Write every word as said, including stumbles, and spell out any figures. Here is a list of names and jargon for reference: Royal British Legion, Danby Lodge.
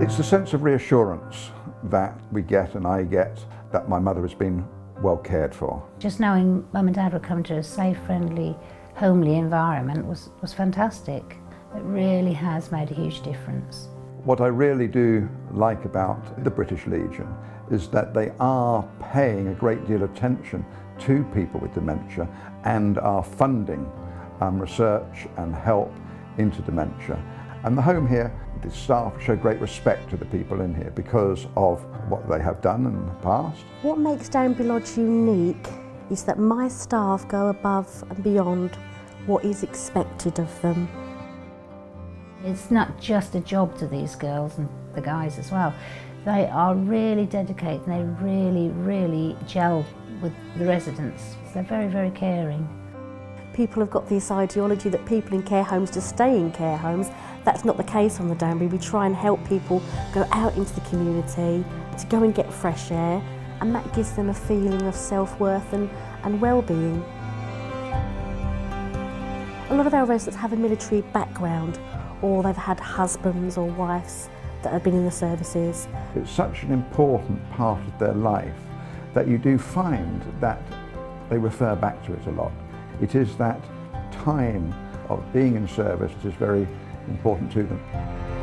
It's the sense of reassurance that we get and I get that my mother has been well cared for. Just knowing Mum and Dad would come to a safe, friendly, homely environment was, was fantastic. It really has made a huge difference. What I really do like about the British Legion is that they are paying a great deal of attention to people with dementia and are funding um, research and help into dementia. And the home here, the staff show great respect to the people in here because of what they have done in the past. What makes Danby Lodge unique is that my staff go above and beyond what is expected of them. It's not just a job to these girls and the guys as well. They are really dedicated and they really, really gel with the residents. They're very, very caring. People have got this ideology that people in care homes just stay in care homes. That's not the case on the Danby. We try and help people go out into the community, to go and get fresh air, and that gives them a feeling of self-worth and, and well-being. A lot of our residents have a military background, or they've had husbands or wives that have been in the services. It's such an important part of their life that you do find that they refer back to it a lot. It is that time of being in service that is very important to them.